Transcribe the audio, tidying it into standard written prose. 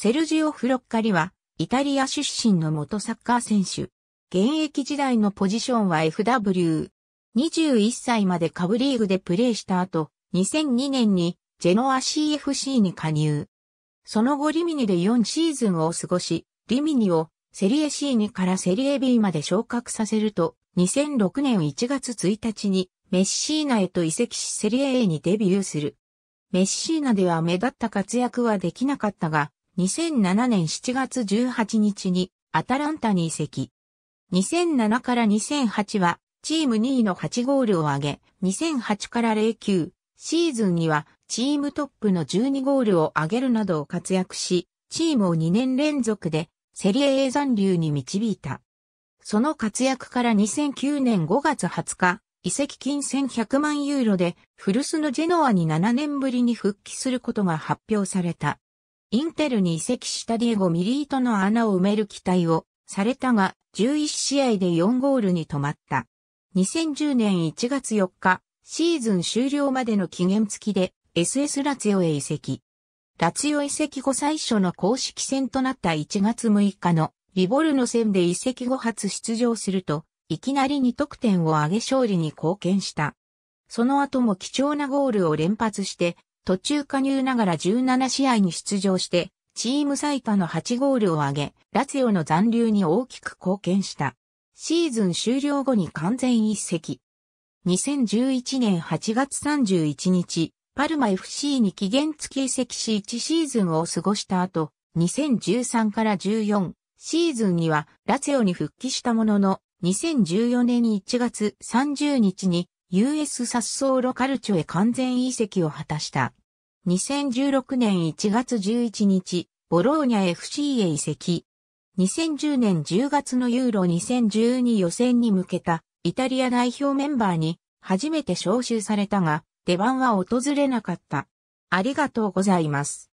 セルジオ・フロッカリは、イタリア出身の元サッカー選手。現役時代のポジションはFW。21歳まで下部リーグでプレーした後、2002年にジェノア CFC に加入。その後リミニで4シーズンを過ごし、リミニをセリエ C2 からセリエ B まで昇格させると、2006年1月1日にメッシーナへと移籍しセリエ A にデビューする。メッシーナでは目立った活躍はできなかったが、2007年7月18日にアタランタに移籍。2007から2008はチーム2位の8ゴールを挙げ、2008から09シーズンにはチームトップの12ゴールを挙げるなど活躍し、チームを2年連続でセリエ A 残留に導いた。その活躍から2009年5月20日、移籍金1100万ユーロで古巣のジェノアに7年ぶりに復帰することが発表された。インテルに移籍したディエゴ・ミリートの穴を埋める期待をされたが、11試合で4ゴールに止まった。2010年1月4日、シーズン終了までの期限付きで SS ラツィオへ移籍。ラツィオ移籍後最初の公式戦となった1月6日のリボルノ戦で移籍後初出場すると、いきなり2得点を挙げ勝利に貢献した。その後も貴重なゴールを連発して、途中加入ながら17試合に出場して、チーム最多の8ゴールを挙げ、ラツィオの残留に大きく貢献した。シーズン終了後に完全移籍。2011年8月31日、パルマ FC に期限付き移籍し1シーズンを過ごした後、2013から14シーズンにはラツィオに復帰したものの、2014年1月30日に US サッソーロカルチョへ完全移籍を果たした。2016年1月11日、ボローニャ FC へ移籍。2010年10月のユーロ2012予選に向けたイタリア代表メンバーに初めて招集されたが、出番は訪れなかった。ありがとうございます。